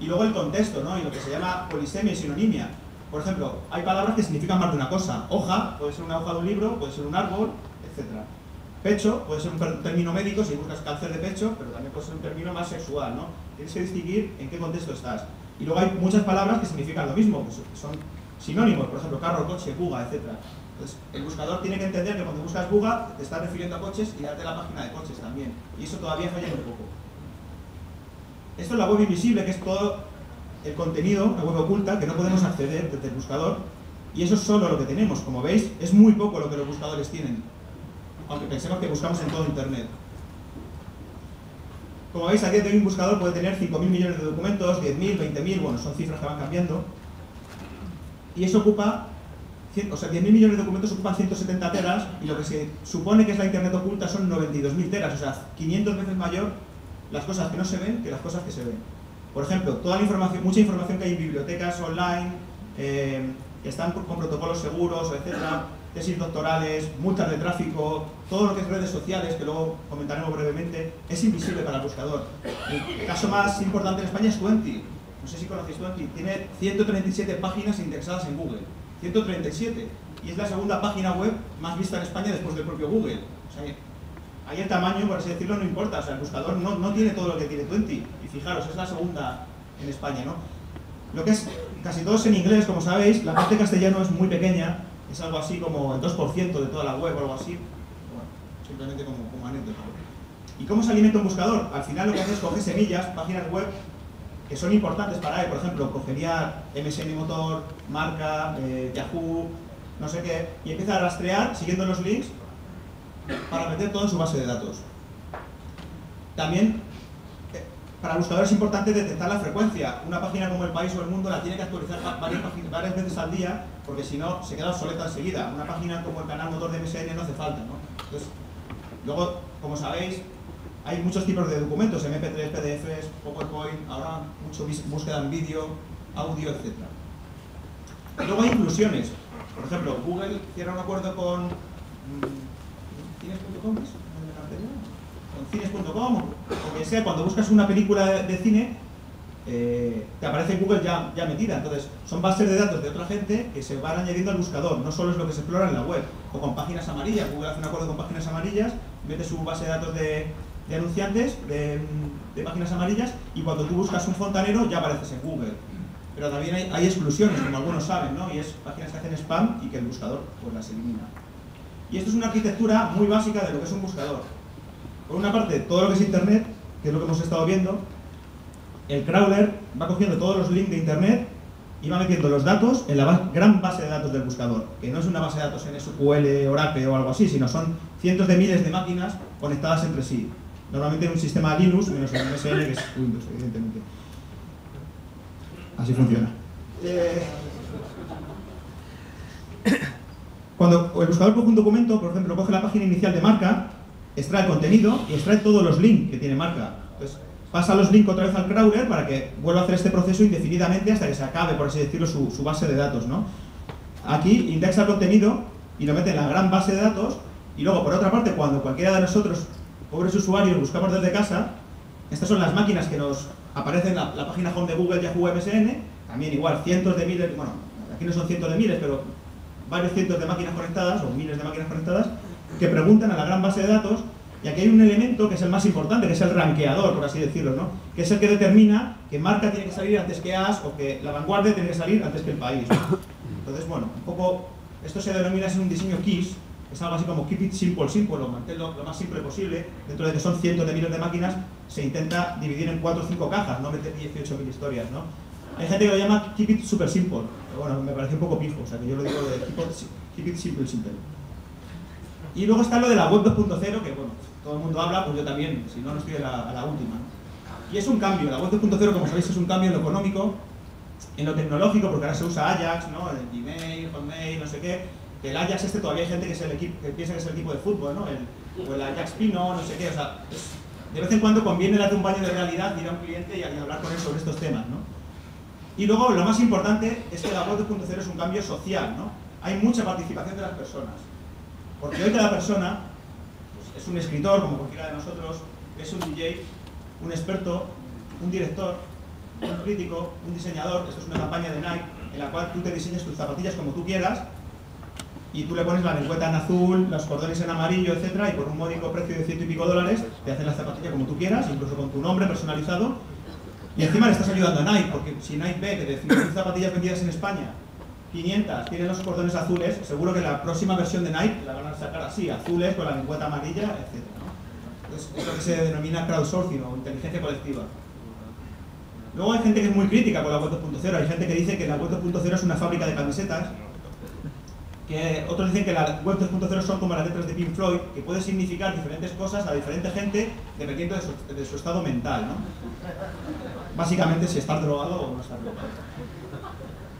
Y luego el contexto, ¿no? Y lo que se llama polisemia y sinonimia. Por ejemplo, hay palabras que significan más de una cosa. Hoja, puede ser una hoja de un libro, puede ser un árbol, etc. Pecho, puede ser un término médico, si buscas cáncer de pecho, pero también puede ser un término más sexual, ¿no? Tienes que distinguir en qué contexto estás. Y luego hay muchas palabras que significan lo mismo, que son sinónimos, por ejemplo, carro, coche, buga, etc. Entonces, el buscador tiene que entender que cuando buscas buga, te estás refiriendo a coches y darte la página de coches también. Y eso todavía falla un poco. Esto es la web invisible, que es todo el contenido, la web oculta, que no podemos acceder desde el buscador, y eso es solo lo que tenemos. Como veis, es muy poco lo que los buscadores tienen, aunque pensemos que buscamos en todo Internet. Como veis, aquí un buscador puede tener 5.000 millones de documentos, 10.000, 20.000, bueno, son cifras que van cambiando, y eso ocupa, o sea, 10.000 millones de documentos ocupan 170 teras, y lo que se supone que es la Internet oculta son 92.000 teras, o sea, 500 veces mayor las cosas que no se ven que las cosas que se ven. Por ejemplo, toda la información, mucha información que hay en bibliotecas online, que están con protocolos seguros, etcétera, tesis doctorales, multas de tráfico, todo lo que es redes sociales, que luego comentaremos brevemente, es invisible para el buscador. El caso más importante en España es Twenty. No sé si conocéis Twenty. Tiene 137 páginas indexadas en Google. 137. Y es la segunda página web más vista en España después del propio Google. O sea, ahí el tamaño, por así decirlo, no importa, o sea, el buscador no tiene todo lo que tiene Twenty, y fijaros, es la segunda en España, ¿no? Lo que es, casi todo es en inglés, como sabéis, la parte castellano es muy pequeña, es algo así como el 2% de toda la web o algo así, bueno, simplemente como anécdota. ¿Y cómo se alimenta un buscador? Al final lo que hace es coger semillas, páginas web, que son importantes para él, por ejemplo, cogería MSN Motor, marca, Yahoo, no sé qué, y empieza a rastrear, siguiendo los links, para meter todo en su base de datos. También, para el buscador es importante detectar la frecuencia. Una página como El País o El Mundo la tiene que actualizar varias veces al día, porque si no, se queda obsoleta enseguida. Una página como el canal Motor de MSN no hace falta, ¿no? Entonces, luego, como sabéis, hay muchos tipos de documentos, MP3, PDFs, PowerPoint, ahora mucho búsqueda en vídeo, audio, etc. Y luego hay inclusiones. Por ejemplo, Google cierra un acuerdo con... ¿Cines.com? Cines.com o que sea, cuando buscas una película de cine, te aparece Google ya metida. Entonces, son bases de datos de otra gente que se van añadiendo al buscador, no solo es lo que se explora en la web. O con páginas amarillas, Google hace un acuerdo con páginas amarillas, mete su base de datos de anunciantes, de páginas amarillas, y cuando tú buscas un fontanero ya apareces en Google. Pero también hay exclusiones, como algunos saben, ¿no? Y es páginas que hacen spam y que el buscador pues las elimina. Y esto es una arquitectura muy básica de lo que es un buscador. Por una parte, todo lo que es Internet, que es lo que hemos estado viendo, el crawler va cogiendo todos los links de Internet y va metiendo los datos en la gran base de datos del buscador, que no es una base de datos en SQL, Oracle o algo así, sino son cientos de miles de máquinas conectadas entre sí. Normalmente en un sistema Linux, menos en MSN, que es Windows, evidentemente. Así funciona. Cuando el buscador coge un documento, por ejemplo, coge la página inicial de marca, extrae contenido y extrae todos los links que tiene marca. Entonces, pasa los links otra vez al crawler para que vuelva a hacer este proceso indefinidamente hasta que se acabe, por así decirlo, su base de datos, ¿no? Aquí indexa el contenido y lo mete en la gran base de datos y luego, por otra parte, cuando cualquiera de nosotros, pobres usuarios, buscamos desde casa, estas son las máquinas que nos aparecen en la página home de Google, Yahoo, MSN, también igual, cientos de miles, bueno, aquí no son cientos de miles, pero varios cientos de máquinas conectadas, o miles de máquinas conectadas, que preguntan a la gran base de datos, y aquí hay un elemento que es el más importante, que es el rankeador, por así decirlo, ¿no? Que es el que determina que marca tiene que salir antes que As, o que la vanguardia tiene que salir antes que el país, ¿no? Entonces, bueno, un poco, esto se denomina en un diseño KISS, es algo así como keep it simple, simple, o manténlo lo más simple posible, dentro de que son cientos de miles de máquinas, se intenta dividir en 4 o 5 cajas, no meter 18.000 historias, ¿no? Hay gente que lo llama keep it super simple, pero bueno, me parece un poco pijo, o sea que yo lo digo de keep it simple, simple. Y luego está lo de la web 2.0, que bueno, todo el mundo habla, pues yo también, si no, no estoy a la última, ¿no? Y es un cambio, la web 2.0, como sabéis, es un cambio en lo económico, en lo tecnológico, porque ahora se usa Ajax, ¿no? El Gmail, Hotmail, no sé qué, que el Ajax este todavía hay gente que, que piensa que es el equipo de fútbol, ¿no? O el Ajax Pino, no sé qué, o sea, de vez en cuando conviene darte un baño de realidad, ir a un cliente y hablar con él sobre estos temas, ¿no? Y luego, lo más importante es que la web 2.0 es un cambio social, ¿no? Hay mucha participación de las personas. Porque hoy cada persona pues, es un escritor, como cualquiera de nosotros, es un DJ, un experto, un director, un crítico, un diseñador, esto es una campaña de Nike, en la cual tú te diseñas tus zapatillas como tú quieras y tú le pones la lengüeta en azul, los cordones en amarillo, etcétera, y por un módico precio de $100 y pico te hacen la zapatilla como tú quieras, incluso con tu nombre personalizado, y encima le estás ayudando a Nike, porque si Nike ve que de 5.000 zapatillas vendidas en España, 500 tienen los cordones azules, seguro que la próxima versión de Nike la van a sacar así, azules, con la lengüeta amarilla, etcétera. Entonces, es lo que se denomina crowdsourcing o inteligencia colectiva. Luego hay gente que es muy crítica con la web 2.0, hay gente que dice que la web 2.0 es una fábrica de camisetas, que otros dicen que la web 2.0 son como las letras de Pink Floyd, que puede significar diferentes cosas a diferente gente dependiendo de su estado mental, ¿no? Básicamente si está drogado o no está drogado.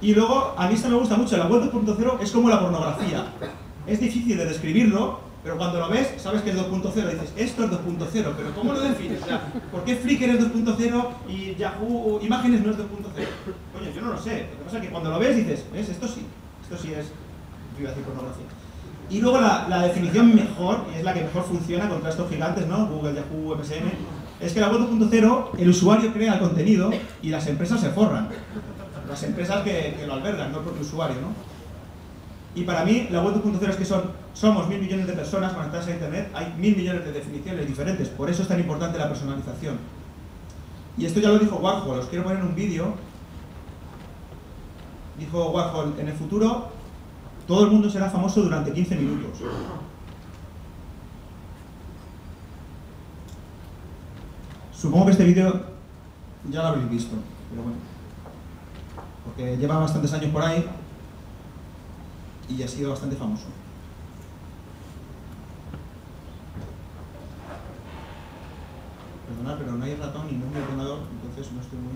Y luego, a mí esto me gusta mucho, la web 2.0 es como la pornografía. Es difícil de describirlo, pero cuando lo ves, sabes que es 2.0, dices, esto es 2.0, pero ¿cómo lo defines? O sea, ¿por qué Flickr es 2.0 y Yahoo Imágenes no es 2.0? Coño, yo no lo sé, lo que pasa es que cuando lo ves dices, ¿ves? Esto sí es, yo iba a decir pornografía. Y luego la definición mejor, y es la que mejor funciona contra estos gigantes, ¿no? Google, Yahoo, MSN, es que la web 2.0, el usuario crea el contenido y las empresas se forran. Las empresas que lo albergan, no el propio usuario, ¿no? Y para mí, la web 2.0 es que somos 1.000 millones de personas conectadas a internet, hay 1.000 millones de definiciones diferentes, por eso es tan importante la personalización. Y esto ya lo dijo Warhol, os quiero poner un vídeo. Dijo Warhol, en el futuro, todo el mundo será famoso durante 15 minutos. Supongo que este vídeo ya lo habréis visto, pero bueno, porque lleva bastantes años por ahí y ha sido bastante famoso. Perdonad, pero no hay ratón ni ningún ordenador, entonces no estoy muy...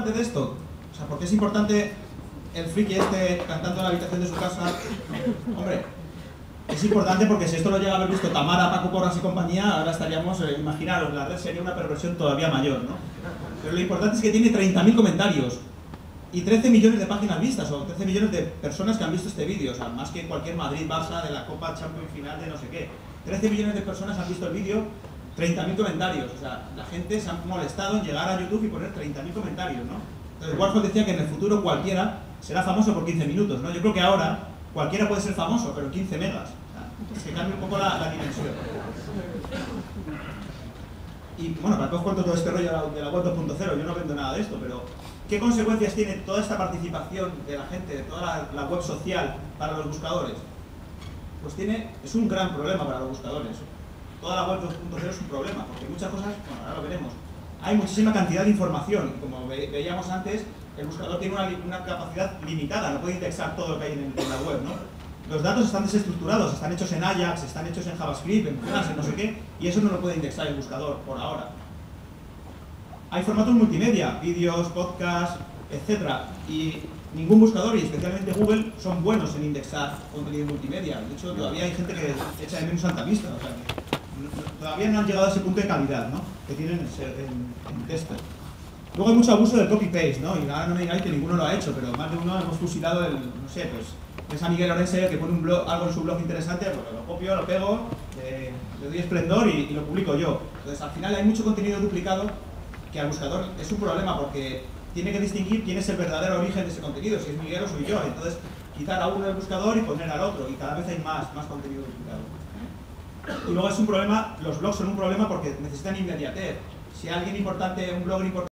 de esto, o sea, porque es importante el friki este cantando en la habitación de su casa. Hombre, es importante porque si esto lo llega a haber visto Tamara, Paco Porras y compañía, ahora estaríamos, imaginaros, la red sería una perversión todavía mayor, ¿no? Pero lo importante es que tiene 30.000 comentarios y 13 millones de páginas vistas, o 13 millones de personas que han visto este vídeo, o sea, más que cualquier Madrid-Barça de la Copa Champions final de no sé qué. 13 millones de personas han visto el vídeo, 30.000 comentarios, o sea, la gente se ha molestado en llegar a YouTube y poner 30.000 comentarios, ¿no? Entonces Warhol decía que en el futuro cualquiera será famoso por 15 minutos, ¿no? Yo creo que ahora cualquiera puede ser famoso, pero 15 megas. O sea, es que cambia un poco la dimensión. Y bueno, para que os cuento todo este rollo de la web 2.0, yo no vendo nada de esto, pero ¿qué consecuencias tiene toda esta participación de la gente, de toda la web social para los buscadores? Pues es un gran problema para los buscadores. Toda la web 2.0 es un problema, porque muchas cosas, bueno, ahora lo veremos, hay muchísima cantidad de información, y como veíamos antes, el buscador tiene una capacidad limitada, no puede indexar todo lo que hay en la web, ¿no? Los datos están desestructurados, están hechos en Ajax, están hechos en JavaScript, en Flash, en no sé qué, y eso no lo puede indexar el buscador, por ahora. Hay formatos multimedia, vídeos, podcasts, etcétera, y ningún buscador, y especialmente Google, son buenos en indexar contenido multimedia. De hecho, todavía hay gente que echa de menos Altavista, o sea, todavía no han llegado a ese punto de calidad, ¿no?, que tienen en texto. Luego hay mucho abuso del copy-paste, ¿no? Y ahora no me digáis que ninguno lo ha hecho, pero más de uno hemos fusilado el, no sé, pues, ves a Miguel Lorense que pone algo en su blog interesante, porque lo copio, lo pego, le doy esplendor y lo publico yo. Entonces, al final hay mucho contenido duplicado que al buscador es un problema, porque tiene que distinguir quién es el verdadero origen de ese contenido, si es Miguel o soy yo. Entonces, quitar a uno del buscador y poner al otro, y cada vez hay más contenido duplicado. Y luego es un problema, los blogs son un problema porque necesitan inmediatez. Si alguien importante, un blogger importante...